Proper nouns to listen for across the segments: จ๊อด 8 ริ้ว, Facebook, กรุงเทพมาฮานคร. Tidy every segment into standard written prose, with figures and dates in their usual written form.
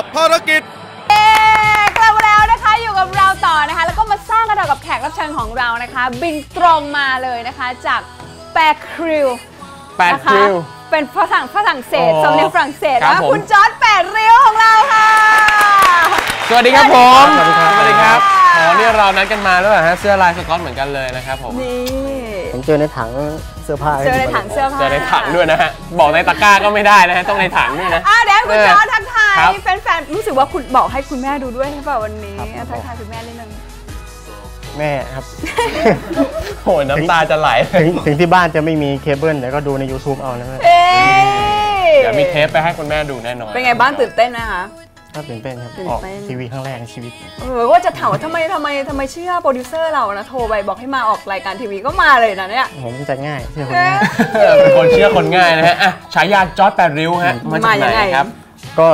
กับภารกิจกลับมาแล้วนะคะอยู่กับเราต่อนะคะแล้วก็มาสร้างกระดาษกับแขกรับเชิญของเรานะคะบินตรงมาเลยนะคะจากแปรคริวนะคะเป็นฝรั่งเศสสำเนียงฝรั่งเศสนะคะคุณจอร์จแปดริ้วของเราค่ะสวัสดีครับผมสวัสดีครับอ๋อนี่เรานัดกันมาแล้วเหรอฮะเสื้อลายสก๊อตเหมือนกันเลยนะครับผมผมเจอในถังเสื้อผ้าเจอในถังด้วยนะฮะบอกในตะกร้าก็ไม่ได้นะฮะต้องในถังด้วยนะเดี๋ยวคุณจอร์จทักทายแฟนๆรู้สึกว่าคุณบอกให้คุณแม่ดูด้วยใช่ป่ะวันนี้ทักทายคุณแม่นิดนึงแม่ครับโหน้ำตาจะไหลถึงที่บ้านจะไม่มีเคเบิลแต่ก็ดูใน YouTube เอานะเดี๋ยวมีเทปไปให้คุณแม่ดูแน่นอนเป็นไงบ้างตื่นเต้นนะคะก็ตื่นเต้นครับออกทีวีครั้งแรกในชีวิตว่าจะถามว่าทำไมเชื่อโปรดิวเซอร์เรานะโทรไปบอกให้มาออกรายการทีวีก็มาเลยนะเนี่ยผมจัดง่ายเชื่อคนง่ายเป็นคนเชื่อคนง่ายนะฮะฉายาจอร์จแปดริ้วฮะมาจากไหนครับก็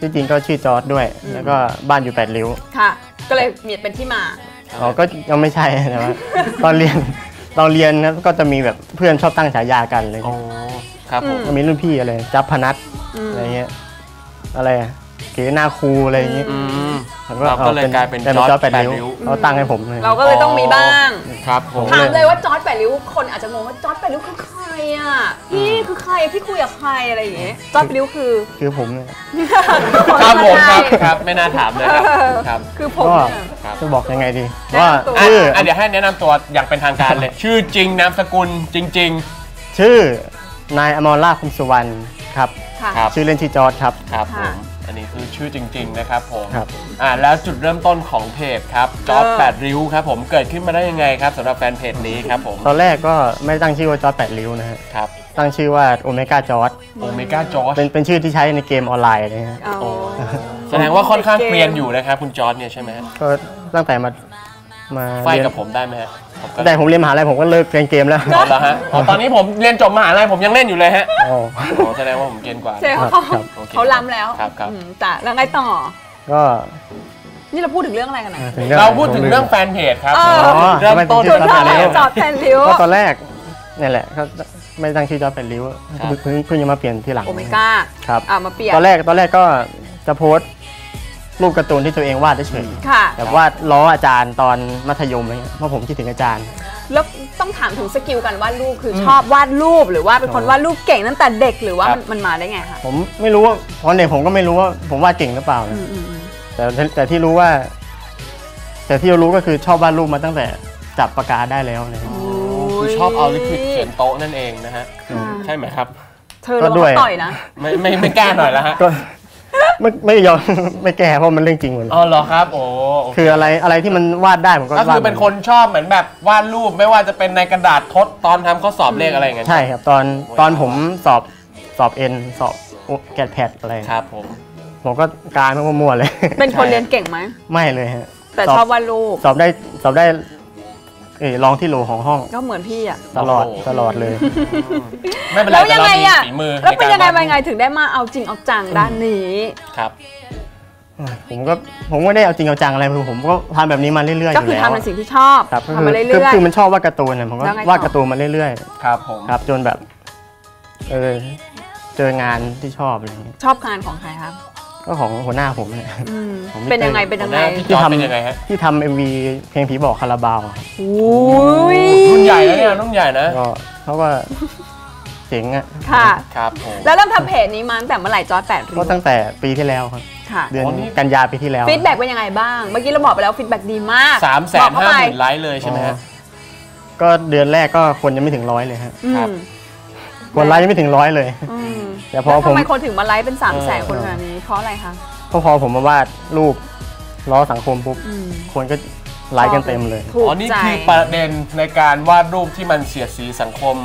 จริงๆก็ชื่อจอร์จด้วยแล้วก็บ้านอยู่แปดริ้วค่ะก็เลยมีเป็นที่มาเราก็ยังไม่ใช่นะว่าตอนเรียนนะก็จะมีแบบเพื่อนชอบตั้งฉายากันเลยครับผมมีรุ่นพี่อะไรจับพนัทอะไรเงี้ยอะไรเก๋หน้าครูอะไรอย่างนี้เราก็เลยกลายเป็นจอร์จแปดริ้วเราตั้งให้ผมเลยเราก็เลยต้องมีบ้างครับถามเลยว่าจอร์จแปดริ้วคนอาจจะงงว่าจอร์จแปดริ้วคือใครอ่ะพี่คือใครพี่คุยกับใครอะไรอย่างเงี้ยจอร์จแปดริ้วคือผมเนี่ยครับผมครับไม่น่าถามเลยครับคือผมจะบอกยังไงดีว่าเดี๋ยวให้แนะนำตัวอย่างเป็นทางการเลยชื่อจริงนามสกุลจริงๆชื่อนายอมรราช คุมสุวรรณครับชื่อเล่นชื่อจอร์จครับครับอันนี้คือชื่อจริงๆนะครับผมแล้วจุดเริ่มต้นของเพจครับจอร์จแปดริ้วครับผมเกิดขึ้นมาได้ยังไงครับสำหรับแฟนเพจนี้ครับผมตอนแรกก็ไม่ตั้งชื่อว่าจอร์จแปดริ้วนะครับตั้งชื่อว่าโอเมก้าจอร์จเป็นชื่อที่ใช้ในเกมออนไลน์นะฮะแสดงว่าค่อนข้างเปลี่ยนอยู่นะครับคุณจอร์จเนี่ยใช่ไหมก็ตั้งแต่มาไฟกับผมได้ไหมฮะแต่ผมเรียนมหาลัยผมก็เลิกเล่นเกมแล้วตอนละฮะตอนนี้ผมเรียนจบมหาลัยผมยังเล่นอยู่เลยฮะโอ้แสดงว่าผมเก่งกว่าเขาล้ำแล้วแต่แล้วไงต่อก็นี่เราพูดถึงเรื่องอะไรกันนะเราพูดถึงเรื่องแฟนเพจครับเริ่มต้นจอร์จแปดริ้วก็ตอนแรกนี่แหละเขาไม่ตั้งชื่อจอร์จแปดริ้วเพิ่งจะมาเปลี่ยนทีหลังโอเมก้าครับมาเปลี่ยนตอนแรกก็จะโพสรูปการ์ตูนที่ตัวเองวาดได้เฉยแต่วาดล้ออาจารย์ตอนมัธยมเลยเพราะผมคิดถึงอาจารย์แล้วต้องถามถึงสกิลการวาดรูปคือชอบวาดรูปหรือว่าเป็นคนวาดรูปเก่งตั้งแต่เด็กหรือว่ามันมาได้ไงคะผมไม่รู้ว่าตอนเด็กผมก็ไม่รู้ว่าผมวาดเก่งหรือเปล่าแต่ที่รู้ว่าก็คือชอบวาดรูปมาตั้งแต่จับปากกาได้แล้วเลยคือชอบเอาลิควิดเขียนโต๊ะนั่นเองนะฮะใช่ไหมครับเธอด้วยต่อยนะไม่กล้าหน่อยแล้วฮะไม่ยอมไม่แก่เพราะมันเรื่องจริงหมดอ๋อเหรอครับโอ้คืออะไรที่มันวาดได้ผมก็วาดก็คือเป็นคนชอบเหมือนแบบวาดรูปไม่ว่าจะเป็นในกระดาษทดตอนทำข้อสอบเลขอะไรเงี้ยใช่ครับตอนผมสอบเอ็นสอบแกดแพดอะไรครับผมก็กลายเป็นมั่วเลยเป็นคนเรียนเก่งไหมไม่เลยฮะแต่ชอบวาดรูปสอบได้ลองที่โหลของห้องก็เหมือนพี่อ่ะตลอดเลยแล้วยังไงอ่ะแล้วเป็นยังไงถึงได้มาเอาจริงเอาจังด้านนี้ครับผมก็ได้เอาจริงเอาจังอะไรผมก็ทำแบบนี้มาเรื่อยๆอยู่แล้วก็คือทำในสิ่งที่ชอบทำมาเรื่อยๆคือมันชอบวาดการ์ตูนผมก็วาดการ์ตูนมาเรื่อยๆครับผมครับจนแบบเจองานที่ชอบงานของใครครับก็ของหัวหน้าผมเนี่ยเป็นยังไงที่ทำ MV เพลงผีบอกคาราบาวรุ่นใหญ่แล้วเนี่ยรุ่นใหญ่นะเขาก็เจ๋งอ่ะค่ะครับแล้วเริ่มทำเพจนี้มาตั้งแต่เมื่อไหร่จอร์จแปดริ้วก็ตั้งแต่ปีที่แล้วครับเดือนกันยาปีที่แล้วฟีดแบ็กเป็นยังไงบ้างเมื่อกี้เราบอกไปแล้วฟีดแบ็กดีมาก350,000 ไลค์เลยใช่ไหมฮะก็เดือนแรกก็คนยังไม่ถึง100เลยครับคนไลค์ยังไม่ถึง100เลยแต่พอผมทำไมคนถึงมาไลค์เป็น300,000คนแบบนี้เพราะอะไรคะพอผมมาวาดรูปล้อสังคมปุ๊บคนก็ไลค์กันเต็มเลยอ๋อนี่คือประเด็นในการวาดรูปที่มันเสียดสีสังคม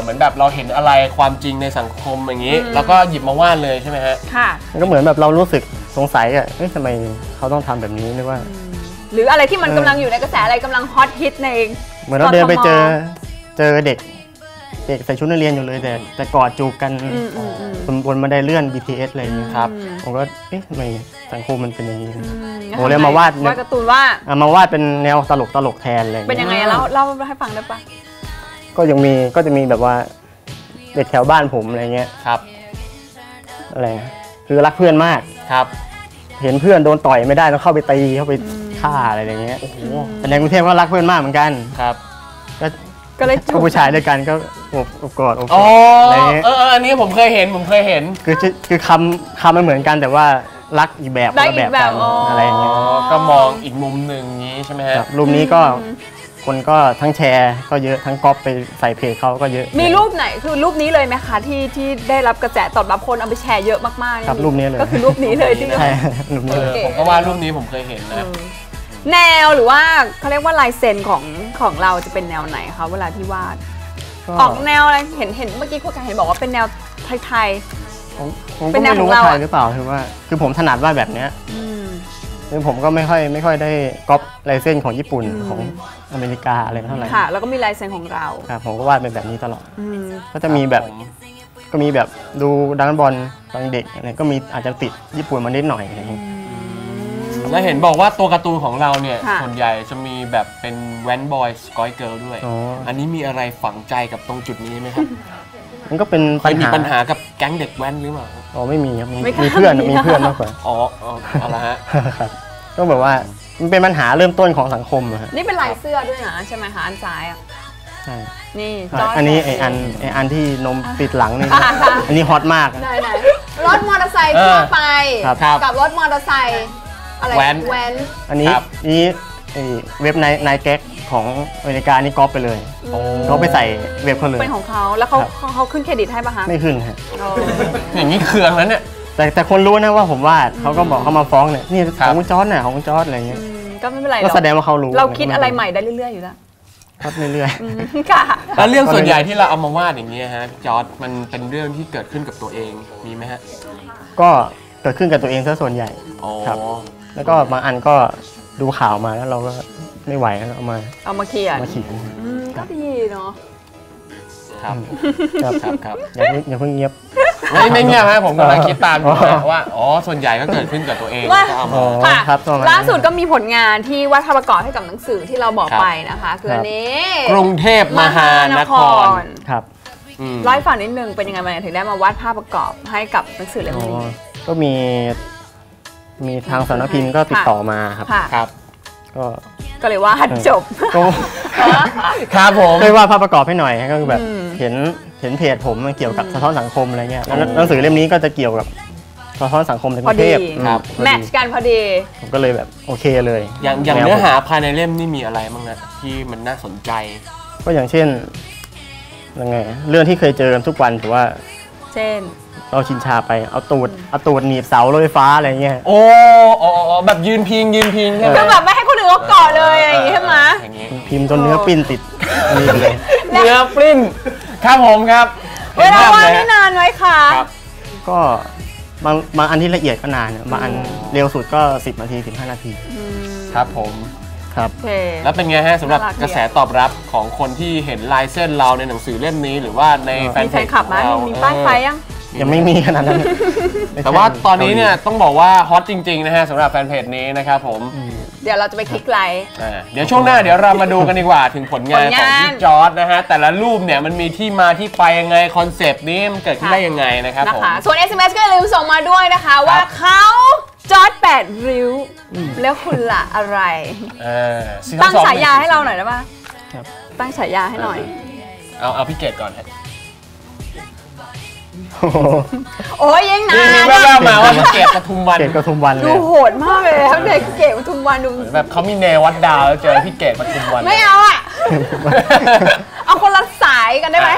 เหมือนแบบเราเห็นอะไรความจริงในสังคมอย่างนี้แล้วก็หยิบมาวาดเลยใช่ไหมฮะค่ะก็เหมือนแบบเรารู้สึกสงสัยอ่ะเฮ้ยทำไมเขาต้องทำแบบนี้หรือว่าหรืออะไรที่มันกำลังอยู่ในกระแสอะไรกำลังฮอตฮิตในเหมือนเราเดินไปเจอเด็กใส่ชุดนักเรียนอยู่เลยแต่กอดจูบกันบนบันไดเลื่อน BTS อะไรอย่างนี้ครับผมก็เอ๊ะทำไมสังคมมันเป็นอย่างนี้ผมเลยมาวาดการ์ตูนว่ามาวาดเป็นแนวตลกแทนเลยเป็นยังไงเล่าให้ฟังได้ปะก็ยังมีก็จะมีแบบว่าเด็กแถวบ้านผมอะไรเงี้ยครับอะไร คือรักเพื่อนมากครับเห็นเพื่อนโดนต่อยไม่ได้ต้องเข้าไปตีเข้าไปฆ่าอะไรอย่างเงี้ยโอ้โหแต่ในกรุงเทพก็รักเพื่อนมากเหมือนกันครับก็เลยจูบผู้ชายด้วยกันก็อบกอดอบอะไรเงี้ยอันนี้ผมเคยเห็นคือคำมันเหมือนกันแต่ว่ารักอีกแบบคนละแบบกันอะไรอย่างเงี้ยก็มองอีกมุมหนึ่งนี้ใช่ไหมฮะรูปนี้ก็คนก็ทั้งแชร์ก็เยอะทั้งก๊อปไปใส่เพจเขาก็เยอะมีรูปไหนคือรูปนี้เลยไหมคะที่ได้รับกระแสตอบรับคนเอาไปแชร์เยอะมากๆครับรูปนี้เลยก็คือรูปนี้เลยที่รูปนี้ผมก็ว่ารูปนี้ผมเคยเห็นนะแนวหรือว่าเขาเรียกว่าลายเซ็นของเราจะเป็นแนวไหนคะเวลาที่วาดออกแนวอะไรเห็นเมื่อกี้คุณการเห็นบอกว่าเป็นแนวไทยผมก็ไม่รู้ว่าไทยหรือเปล่าคือว่าคือผมถนัดวาดแบบเนี้ยคือผมก็ไม่ค่อยได้ก๊อปลายเส้นของญี่ปุ่นของอเมริกาอะไรเท่าไหร่ค่ะแล้วก็มีลายเส้นของเราครับผมก็วาดเป็นแบบนี้ตลอดก็จะมีแบบดูดราก้อนบอลตอนเด็กอะไรก็มีอาจจะติดญี่ปุ่นมานิดหน่อยอะไรอย่างเงี้ยแล้วเห็นบอกว่าตัวการ์ตูนของเราเนี่ยส่วนใหญ่จะมีแบบเป็นแว้นบอยสกอยเกิร์ลด้วยอันนี้มีอะไรฝังใจกับตรงจุดนี้ไหมครับมันก็เป็นปัญหากับแก๊งเด็กแว้นหรือเปล่าอ๋อไม่มีครับมีเพื่อนมากกว่าอ๋ออะไรฮะครับก็แบบว่ามันเป็นปัญหาเริ่มต้นของสังคมอะฮะนี่เป็นลายเสื้อด้วยนะใช่ไหมคะอันซ้ายอ่ะใช่นี่อันนี้ไออันที่นมปิดหลังนี่อันนี้ฮอตมากรถมอเตอร์ไซค์ทั่วไปกับรถมอเตอร์ไซค์อะไรแว้นอันนี้เว็บนายแก๊กของอเมริกานี่ก๊อปไปเลยเขาไปใส่เว็บเขาเลยเป็นของเขาแล้วเขาขึ้นเครดิตให้ป่ะคะไม่ขึ้นฮะอย่างนี้เคืองแล้วเนี่ยแต่คนรู้นะว่าผมวาดเขาก็บอกเขามาฟ้องเนี่ยนี่ของจอร์ดน่ะของจอร์ดอะไรเงี้ยก็ไม่เป็นไรก็แสดงว่าเขารู้เราคิดอะไรใหม่ได้เรื่อยๆอยู่แล้วครับเรื่อยๆค่ะแล้วเรื่องส่วนใหญ่ที่เราเอามาวาดอย่างนี้ฮะจอร์ดมันเป็นเรื่องที่เกิดขึ้นกับตัวเองมีไหมฮะก็เกิดขึ้นกับตัวเองซะส่วนใหญ่ครับแล้วก็บางอันก็ดูข่าวมาแล้วเราก็ไม่ไหวแล้วเอามาเขียนก็ดีเนาะครับอย่าเพิ่งเงียบไม่เงียบฮะผมกำลังคิดตามว่าอ๋อส่วนใหญ่ก็เกิดขึ้นกับตัวเองครับล่าสุดก็มีผลงานที่วาดภาพประกอบให้กับหนังสือที่เราบอกไปนะคะคืออันนี้กรุงเทพมหานครครับร้อยฝั่งนิดนึงเป็นยังไงมาถึงได้มาวาดภาพประกอบให้กับหนังสือเล่มนี้ก็มีทางสำนักพิมพ์ก็ติดต่อมาครับก็เลยวาดจบครับผมได้วาดภาพประกอบให้หน่อยก็คือแบบเห็นเพจผมมันเกี่ยวกับสะท้อนสังคมอะไรเงี้ยแล้วหนังสือเล่มนี้ก็จะเกี่ยวกับสะท้อนสังคมในกรุงเทพครับแมทช์กันพอดีผมก็เลยแบบโอเคเลยอย่างเนื้อหาภายในเล่มนี่มีอะไรบ้างนะที่มันน่าสนใจก็อย่างเช่นยังไงเรื่องที่เคยเจอทุกวันถือว่าเช่นเราชินชาไปเอาตูดหนีบเสารถไฟฟ้าอะไรเงี้ยโอ้แบบยืนพิงใช่ไหมก็แบบไม่ให้คนอื่นเขาเกาะเลยอะไรอย่างงี้ใช่ไหมพิมพ์จนเนื้อปิ้นติดเนื้อปิ้นครับผมครับเวลาว่านี่นานไหมคะก็บางอันที่ละเอียดก็นานบางอันเร็วสุดก็10นาที15นาทีครับผมครับแล้วเป็นไงฮะสำหรับกระแสตอบรับของคนที่เห็นลายเส้นเราในหนังสือเล่มนี้หรือว่าในแฟนเพจของเรามีป้ายไฟยังยังไม่มีขนาดนั้นแต่ว่าตอนนี้เนี่ยต้องบอกว่าฮอตจริงๆนะฮะสำหรับแฟนเพจนี้นะครับผมเดี๋ยวเราจะไปคลิกไลค์เดี๋ยวช่วงหน้าเดี๋ยวเรามาดูกันดีกว่าถึงผลงานของพี่จอร์ดนะฮะแต่ละรูปเนี่ยมันมีที่มาที่ไปยังไงคอนเซปต์นี้มันเกิดขึ้นได้ยังไงนะครับผมส่วน SMS ก็อย่าลืมส่งมาด้วยนะคะว่าเขาจอร์ด8ริ้วแล้วคุณล่ะอะไรตั้งฉายาให้เราหน่อยได้ป่ะตั้งฉายาให้หน่อยเอาพี่เกดก่อนโอ้ยยังนานแววมาว่าเกตปทุมวันดูโหดมากเลยครับเด็กเกตปทุมวันดูแบบเขามีแนววัดดาวแล้วเจอพี่เกตปทุมวันไม่เอาอ่ะเอาคนละสายกันได้ไหม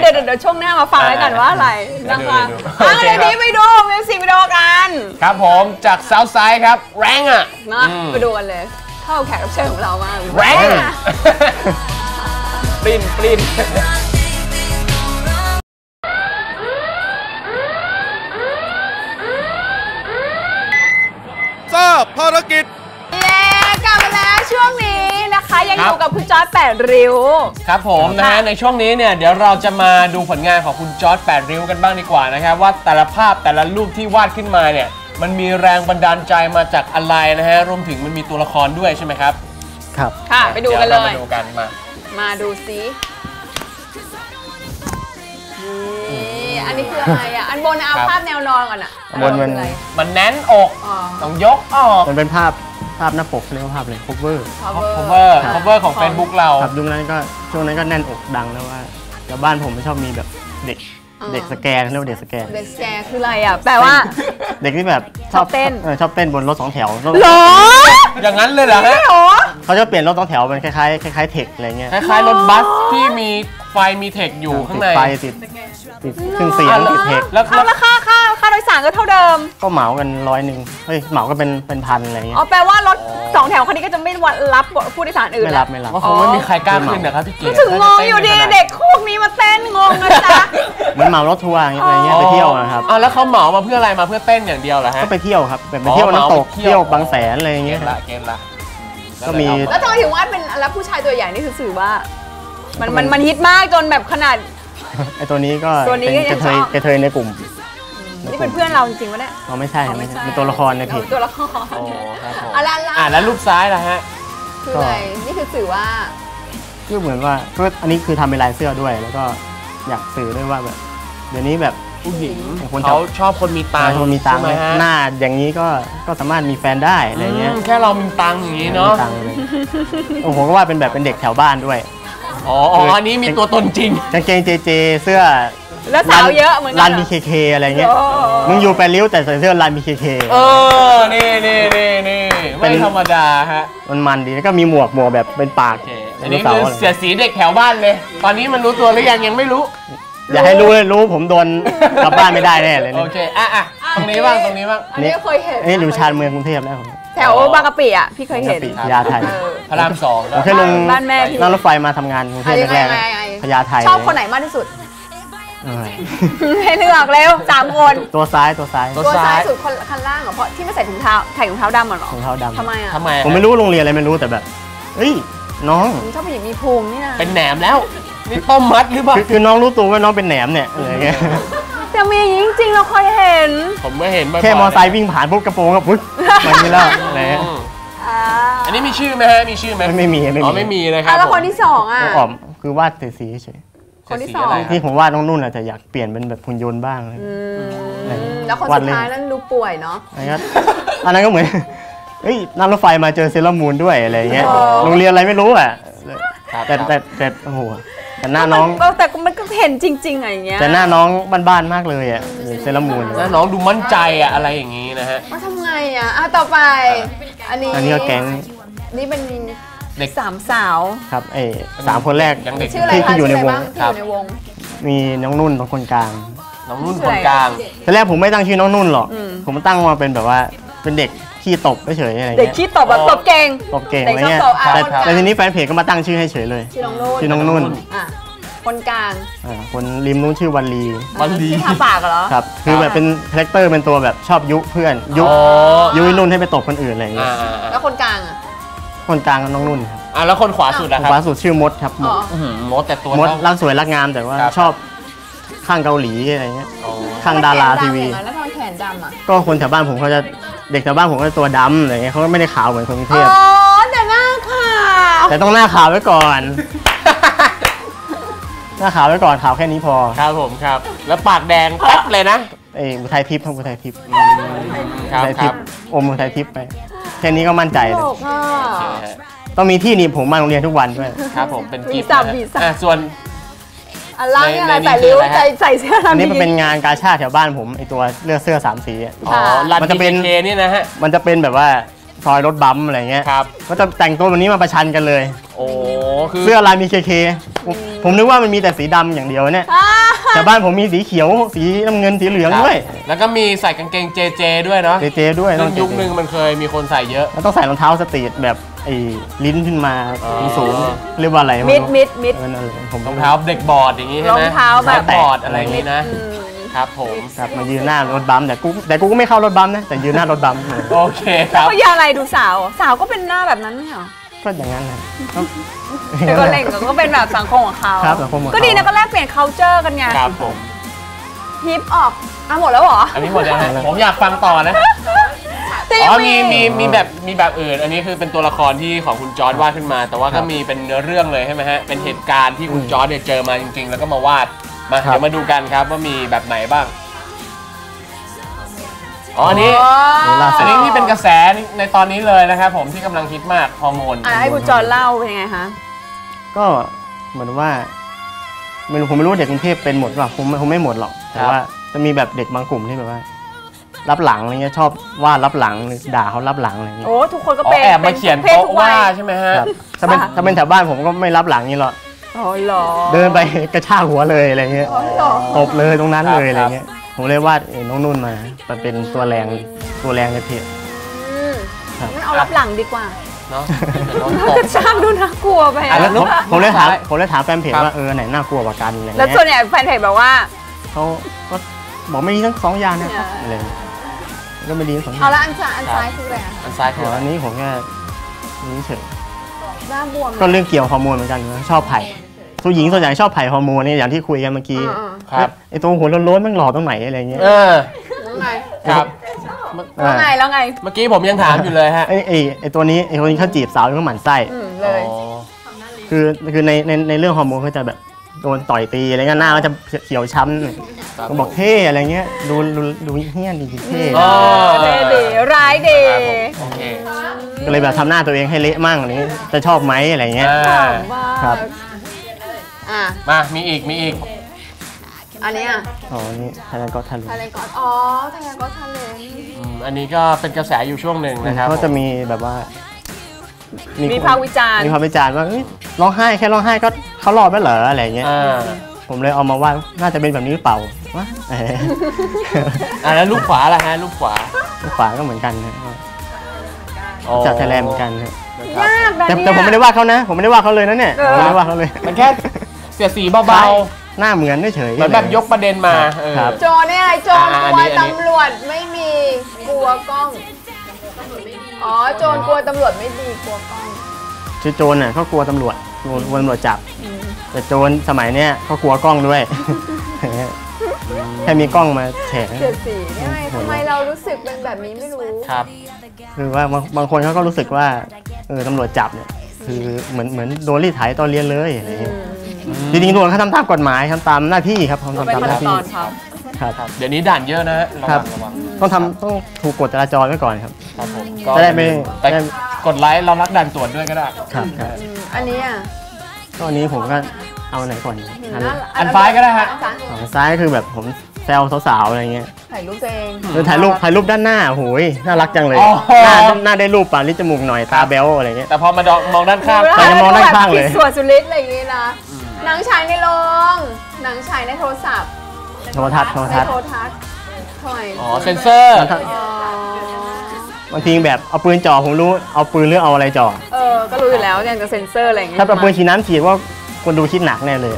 เดี๋ยวช่วงหน้ามาฟังกันว่าอะไรนะคะตั้งแต่นี้ไปดูมิวสิกวิดีโอกันครับผมจากเซาท์ไซด์ครับแรงอ่ะนะไปดูกันเลยเข้าแขกรับเชิญของเรามากแรงปลิ้นภารกิจเย้กลับมาแล้วช่วงนี้นะคะยังอยู่กับคุณจอร์ด8ริ้วครับผมนะฮะในช่วงนี้เนี่ยเดี๋ยวเราจะมาดูผลงานของคุณจอร์ด8ริ้วกันบ้างดีกว่านะครับว่าแต่ละภาพแต่ละรูปที่วาดขึ้นมาเนี่ยมันมีแรงบันดาลใจมาจากอะไรนะฮะรวมถึงมันมีตัวละครด้วยใช่ไหมครับครับค่ะไปดูกันเลยมาดูกันมาดูซิอั อันนี้คืออะไรอ่ะอันบนเอาภาพแนวนอนก่อนอ่ะบนมันแน่นอกต้องยกออกมันเป็นภาพหน้าปกเรียกว่าภาพอะไร cover ของ Facebook เราครับช่วงนั้นก็แน่นอกดังนะว่าแล้วบ้านผมไม่ชอบมีแบบเด็กสแกนเรียกว่าเด็กสแกนคืออะไรอ่ะแปลว่าเด็กที่แบบชอบเต้นบนรถสองแถวหรออย่างนั้นเลยเหรอเขาจะเปลี่ยนรถสองแถวเป็นคล้ายๆเทคอะไรเงี้ยคล้ายๆรถบัสที่มีไฟมีเทคอยู่ข้างในติดเครื่องเสียงติดเทคแล้วค่าโดยสารก็เท่าเดิมก็เหมากัน100เฮ้ยเหมาก็เป็นพันอะไรเงี้ยอ๋อแปลว่ารถสองแถวคันนี้ก็จะไม่รับผู้โดยสารอื่นไม่รับเพราะว่ามีใครกล้าขึ้นเหรอครับพี่เก๋ถึงงงอยู่ดีเด็กคู่นี้มาเต้นงงนะจ๊ะมันเหมารถทัวร์อะไรเงี้ยไปเที่ยวนะครับอ๋อแล้วเขาเหมามาเพื่ออะไรมาเพื่อเต้นอย่างเดียวเหรอฮะก็ไปเที่ยวครับไปเที่ยวน้ำตกเที่ยวบางแสนอะไรเงี้ยเกมละก็มีแล้วตอนที่ว่าเป็นรับผู้ชายตัวใหญ่นี่คือสื่อว่ามันฮิตมากจนแบบขนาดไอตัวนี้ก็กระเทยในกลุ่มนี่เป็นเพื่อนเราจริงๆวะเนี่ยเราไม่ใช่เป็นตัวละครในเพจตัวละครแล้วรูปซ้ายล่ะฮะคืออะไรนี่คือสื่อว่าคือเหมือนว่าอันนี้คือทำเป็นลายเสื้อด้วยแล้วก็อยากสื่อด้วยว่าแบบเดี๋ยวนี้แบบผู้หญิงเขาชอบคนมีตังค์หน้าอย่างนี้ก็สามารถมีแฟนได้อะไรเงี้ยแค่เรามีตังค์อย่างนี้เนาะผมก็ว่าเป็นแบบเป็นเด็กแถวบ้านด้วยอ๋ออันนี้มีตัวตนจริงกางเกงเจเสื้อแล้วสาวเยอะเหมือนกันรัน BKK อะไรเงี้ยมึงอยู่แปดริ้วแต่ใส่เสื้อรัน BKK นี่เป็นธรรมดาฮะมันดีแล้วก็มีหมวกแบบเป็นปากอันนี้คือเสียสีเด็กแถวบ้านเลยตอนนี้มันรู้ตัวหรือยังไม่รู้อย่าให้รู้เลยรู้ผมโดนกลับบ้านไม่ได้แน่เลยโอเคอ่ะตรงนี้บ้างอันนี้เคยเห็นนี่อยู่ชานเมืองกรุงเทพแล้วผมแถวบางกะปิอ่ะพี่เคยเห็นยาไทยพระราม2แล้วขึ้นบ้านแม่พี่นั่งรถไฟมาทำงานกรุงเทพแรกพญาไทชอบคนไหนมากที่สุดให้เลือกเร็ว3 คนตัวซ้ายสุดคันล่างเหรอเพราะที่ไม่ใส่ถุงเท้าดำเหรอทำไมอ่ะผมไม่รู้โรงเรียนอะไรไม่รู้แต่แบบเฮ้ยน้องชอบผู้หญิงมีพุงนี่นะเป็นแหนมแล้วนี่ต้มมัดหรือเปล่าคือน้องรู้ตัวว่าน้องเป็นแหนมเนี่ยอะไรเงี้ยแต่มีอย่างนี้จริงเราเคยเห็นผมไม่เห็นแค่มอเตอร์ไซค์วิ่งผ่านปุ๊บกระโปรงกับปุ๊บมันนี่แล้วอะไรอันนี้มีชื่อไหมฮะมีชื่อไหมไม่มีนะครับแล้วคนที่2อ่ะอ๋อคือวาดเตสีเฉยคนที่2ที่ผมวาดน้องนุ่นอาจจะอยากเปลี่ยนเป็นแบบหุ่นยนต์บ้างแล้วคนสุดท้ายนั่นดูป่วยเนาะอันนั้นก็เหมือนเฮ้ยนั่งรถไฟมาเจอเซเลอร์มูนด้วยอะไรเงี้ยโรงเรียนอะไรไม่รู้อ่ะแต่โอ้โหแต่หน้าน้องแต่มันก็เห็นจริงๆอย่างเงี้ยแต่หน้าน้องบ้านๆมากเลยอ่ะเซเลอร์มูนหน้าน้องดูมั่นใจอ่ะอะไรอย่างงี้นะฮะว่าทำไงอ่ะต่อไปอันนี้ก็แก๊งนี่เป็นเด็ก3 สาวครับ3 คนแรกที่อยู่ในวงมีน้องนุ่นคนกลางตอนแรกผมไม่ตั้งชื่อน้องนุ่นหรอกผมตั้งมาเป็นแบบว่าเป็นเด็กขี้ตบเฉยๆอะไรเงี้ยเด็กขี้ตบแบบตบเก่งอะไรเงี้ยแต่ทีนี้แฟนเพจก็มาตั้งชื่อให้เฉยเลยชื่อน้องนุ่นคนกลางคนริมนู้นชื่อวันลีที่ทาปากเหรอครับคือแบบเป็นคาแรคเตอร์เป็นตัวแบบชอบยุเพื่อนยุนุ่นให้ไปตบคนอื่นอะไรเงี้ยแล้วคนกลางอ่ะคนกลางน้องนุ่นครับแล้วคนขวาสุดนะครับขวาสุดชื่อมดครับมดแต่ตัวมดรักสวยรักงามแต่ว่าชอบข้างเกาหลีอะไรเงี้ยข้างดาราทีวีแล้วทำไมแขนดำอ่ะก็คนแถวบ้านผมเขาจะเด็กแถวบ้านผมก็ตัวดำอะไรเงี้ยเขาไม่ได้ขาวเหมือนคนกรุงเทพอ๋อแต่หน้าขาวแต่ต้องหน้าขาวไว้ก่อนหน้าขาวไว้ก่อนขาวแค่นี้พอครับผมครับแล้วปากแดงปั๊บเลยนะอุทัยทิพย์ครับอุทัยทิพย์อมอุทัยทิพย์ไปแค่นี้ก็มั่นใจเลยต้องมีที่นี่ผมมาโรงเรียนทุกวันด้วยครับผมเป็นกิฟต์นะส่วนอะไรอะไรแต่ริ้วใส่เสื้ออันนี้มันเป็นงานกาชาดแถวบ้านผมไอตัวเลือกเสื้อ3 สีอ๋อมันจะเป็นนี่นะฮะมันจะเป็นแบบว่าซอยรถบัมอะไรเงี้ยครับก็จะแต่งตัวแบบนี้มาประชันกันเลยโอ้คือเสื้อลายมีเคผมนึกว่ามันมีแต่สีดำอย่างเดียวเนี่ยแต่บ้านผมมีสีเขียวสีน้ำเงินสีเหลืองด้วยแล้วก็มีใส่กางเกงเจด้วยเนาะเจด้วยยุคนึงมันเคยมีคนใส่เยอะแล้วต้องใส่รองเท้าสตรีทแบบไอ้ลิ้นขึ้นมาสูงเรียกว่าอะไรมิดผมรองเท้าเด็กบอดอย่างนี้ใช่ไหมรองเท้าแบบบอดอะไรอย่างนี้นะครับผมครับมายืนหน้ารถบัมแต่กูก็ไม่เข้ารถบัมนะแต่ยืนหน้ารถบัมโอเคครับเขาอยากอะไรดูสาวก็เป็นหน้าแบบนั้นเหรอก็อย่างนั้นนะแต่ก็เล่นก็เป็นแบบสังคมของเขาก็ดีนะก็แลกเปลี่ยน culture กันไงครับผมฮิปออกหมดแล้วเหรออันนี้หมดแล้วผมอยากฟังต่อนะอ๋อมีแบบอื่นอันนี้คือเป็นตัวละครที่ของคุณจอร์ดวาดขึ้นมาแต่ว่าก็มีเป็นเนื้อเรื่องเลยใช่ไหมฮะเป็นเหตุการณ์ที่คุณจอร์ดเจอมาจริงๆแล้วก็มาวาด มาเดี๋ยวมาดูกันครับว่ามีแบบไหนบ้างอ๋ออันนี้ที่เป็นกระแสในตอนนี้เลยนะครับผมที่กำลังฮิตมากฮอร์โมนให้คุณจอนเล่าเป็นไงคะก็เหมือนว่าไม่รู้ผมไม่รู้เด็กกรุงเทพเป็นหมดหรอกผมไม่หมดหรอกแต่ว่าจะมีแบบเด็กบางกลุ่มที่แบบว่ารับหลังอะไรเงี้ยชอบว่ารับหลังด่าเขารับหลังอะไรเงี้ยโอ้ทุกคนก็เป็นแอบมาเขียนโต๊ะว่าใช่ไหมฮะถ้าเป็นแถวบ้านผมก็ไม่รับหลังนี่หรอกอ๋อหรอเดินไปกระชากหัวเลยอะไรเงี้ยตบเลยตรงนั้นเลยอะไรเงี้ยผมเลยวาดน้องนุ่นมามันเป็นตัวแรงในเพจงั้นเอารับหลังดีกว่าเนาะกระชากดูน่ากลัวไปผมเลยถามแฟนเพจว่าไหนน่ากลัวกว่ากันอะไรเงี้ยแล้วส่วนใหญ่แฟนเพจบอกว่าเขาก็บอกไม่ดีทั้งสองอย่างนะครับอะไรก็ไม่ดีทั้งสองอย่างเอาละอันซ้ายคืออะไรอันซ้ายคืออันนี้ผมแค่นี้เฉยหน้าบวมก็เรื่องเกี่ยวฮอร์โมนเหมือนกันชอบไผ่ผู้หญิงส่วนใหญ่ชอบไผ่ฮอร์โมนนี่อย่างที่คุยกันเมื่อกี้ครับไอตัวหัวโล้นๆมันหล่อตรงไหนอะไรเงี้ยแล้วไงครับแล้วไงเมื่อกี้ผมยังถามอยู่เลยฮะไอตัวนี้ไอคนนี้เขาจีบสาวเขาหมั่นไส้เลยคือในเรื่องฮอร์โมนเขาจะแบบโดนต่อยตีอะไรเงี้ยหน้าก็จะเขียวช้ำก็บอกเท่อะไรเงี้ยดูเฮี้ยนดีเท่ดีร้ายดีก็เลยแบบทำหน้าตัวเองให้เละมั่งนี้จะชอบไหมอะไรเงี้ยครับมามีอีกอันนี้อ๋อนี่ไทยแลนด์ก็อททาเลนต์อ๋อไทยแลนด์ก็อททาเลนต์อันนี้ก็เป็นกระแสอยู่ช่วงหนึ่งนะครับก็จะมีแบบว่ามีภาควิจารณ์ว่าร้องไห้แค่ร้องไห้ก็เขาหลอดไม่เหรออะไรเงี้ยผมเลยเอามาว่าน่าจะเป็นแบบนี้หรือเปล่าวะแล้วลูกขวาล่ะฮะลูกขวาก็เหมือนกันจากไทยแลนด์เหมือนกันแต่ผมไม่ได้ว่าเขานะผมไม่ได้ว่าเขาเลยนะเนี่ยผมไม่ได้ว่าเขาเลยมันแค่เสียสีเบาๆหน้าเหมือนเฉยๆแบบยกประเด็นมาโจเนี่ยโจกลัวตำรวจไม่มีกลัวกล้องอ๋อโจกลัวตำรวจไม่ดีกลัวกล้องคือโจเนี่ยเขากลัวตำรวจจับแต่โจนสมัยเนี้ยเขากลัวกล้องด้วยแค่มีกล้องมาแฉะเสียสีทำไมเรารู้สึกเป็นแบบนี้ไม่รู้ครับคือว่าบางคนเขาก็รู้สึกว่าตำรวจจับเนี่ยคือเหมือนโดนรีดไถตอนเรียนเลยอะไรอย่างเงี้ยจริงๆตำรวจเขาทำตามกฎหมายทำตามหน้าที่ครับทำตามหน้าที่ครับเดี๋ยวนี้ด่านเยอะนะครับต้องถูกกฎจราจรไว้ก่อนครับจะได้ไม่กดไลค์เรารักด่านตรวจด้วยก็ได้ครับอันนี้อ่ะตอนนี้ผมก็เอาไหนก่อนอันซ้ายก็ได้ฮะซ้ายคือแบบผมแซวสาวๆอะไรเงี้ยถ่ายรูปตัวเองหรือถ่ายรูปด้านหน้าโหยน่ารักจังเลยหน้าได้รูปปากลิ้นจมูกหน่อยตาเบลอะไรเงี้ยแต่พอมามองด้านข้างมองด้านข้างเลยสวยสุดฤทธิ์อะไรอย่างงี้นะหนังฉายในโรงหนังฉายในโทรศัพท์โทรทัศน์อ๋อเซนเซอร์บางทีแบบเอาปืนจ่อผมรู้เอาปืนหรือเอาอะไรจ่อก็รู้อยู่แล้วเนี่ยจะเซนเซอร์อะไรอย่างงี้ถ้าเอาปืนฉีดน้ำฉีดว่าคนดูคิดหนักแน่เลย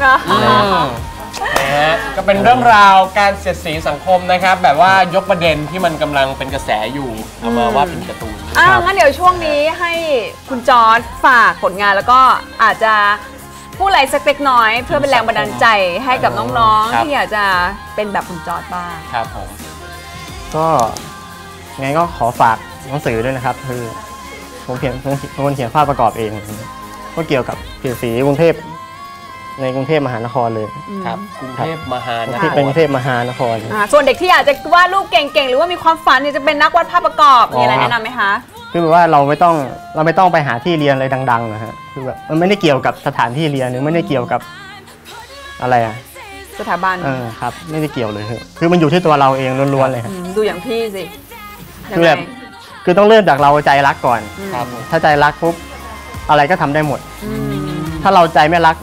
ก็เป็นเรื่องราวการเสียดสีสังคมนะครับแบบว่ายกประเด็นที่มันกำลังเป็นกระแสอยู่เอามาว่าเป็นการ์ตูนงั้นเดี๋ยวช่วงนี้ให้คุณจอร์จฝากผลงานแล้วก็อาจจะพูดอะไรสักเล็กน้อยเพื่อเป็นแรงบันดาลใจให้กับน้องๆที่อยากจะเป็นแบบคุณจอร์จบ้างครับผมก็ไงก็ขอฝากหนังสือด้วยนะครับคือผมเขียนภาพประกอบเองก็เกี่ยวกับเสียดสีกรุงเทพในกรุงเทพมหานครเลยครับกรุงเทพมหานครที่เป็นกรุงเทพมหานครส่วนเด็กที่อยากจะวาดรูปเก่งๆหรือว่ามีความฝันอยากจะเป็นนักวาดภาพประกอบมีอะไรแนะนำไหมคะคือแบบว่าเราไม่ต้องไปหาที่เรียนอะไรดังๆนะฮะคือแบบมันไม่ได้เกี่ยวกับสถานที่เรียนหรือไม่ได้เกี่ยวกับอะไรอะสถาบันครับไม่ได้เกี่ยวเลยคือมันอยู่ที่ตัวเราเองล้วนๆเลยฮะดูอย่างพี่สิคือแบบคือต้องเริ่มจากเราใจรักก่อนครับถ้าใจรักปุ๊บอะไรก็ทำได้หมดถ้าเราใจไม่รัก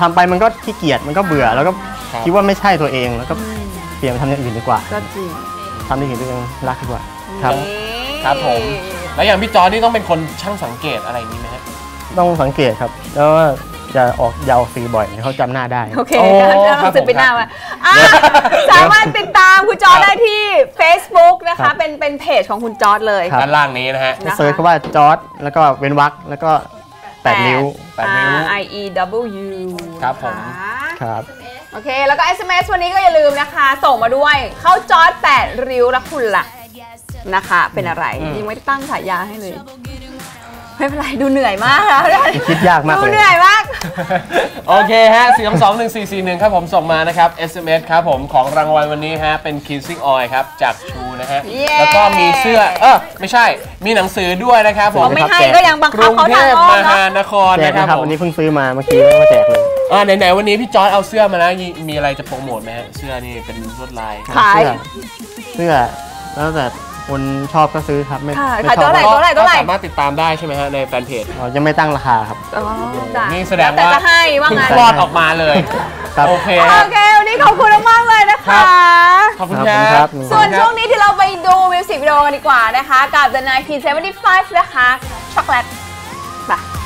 ทำไปมันก็ขี้เกียจมันก็เบื่อแล้วก็คิดว่าไม่ใช่ตัวเองแล้วก็เปลี่ยนมาทำอย่างอื่นดีกว่าทำอย่างอื่นตัวเองรักดีกว่าครับผมแล้วอย่างพี่จอร์จนี่ต้องเป็นคนช่างสังเกตอะไรนี้ไหมฮะต้องสังเกตครับแล้วจะออกยาวฟรีบ่อยเขาจำหน้าได้โอเคเราสืบไปหน้ามาสามารถติดตามคุณจอร์จได้ที่ Facebook นะคะเป็นเพจของคุณจอร์จเลยด้านล่างนี้นะฮะเซิร์ชคำว่าจอร์จแล้วก็เว้นวรรคแล้วก็8 นิ้ว I E W ครับผมครับโอเคแล้วก็ SMS วันนี้ก็อย่าลืมนะคะส่งมาด้วยเข้าจอร์จ8 ริ้วแล้วคุณล่ะนะคะเป็นอะไรยังไม่ตั้งฉายาให้เลย ไม่เป็นไรดูเหนื่อยมากแล้วคิดยากมากเลยดูเหนื่อยมากโอเคฮะ422-1441ครับผมส่งมานะครับ SMS ครับผมของรางวัลวันนี้ฮะเป็น Kissing Oil ครับจากชูนะฮะแล้วก็มีเสื้อไม่ใช่มีหนังสือด้วยนะครับผมไม่ให้ก็ยังบังคับเขาทางอ้อมกรุงเทพมหานครนะครับวันนี้เพิ่งซื้อมาเมื่อกี้มาแจกเลยไหนๆวันนี้พี่จอร์จเอาเสื้อมานะมีอะไรจะโปรโมทไหมฮะเสื้อนี่เป็นลวดลายเสื้อแล้วแต่คนชอบก็ซื้อครับไม่ขายเท่าไหร่สามารถติดตามได้ใช่ไหมฮะในแฟนเพจเราจะไม่ตั้งราคาครับนี่แสดงว่าจะให้ว่างั้นรอดออกมาเลยโอเควันนี้ขอบคุณมากเลยนะคะขอบคุณครับส่วนช่วงนี้ที่เราไปดูมิวสิกวิดีโอกันดีกว่านะคะกับ The 1975 นะคะช็อกโกแลตไป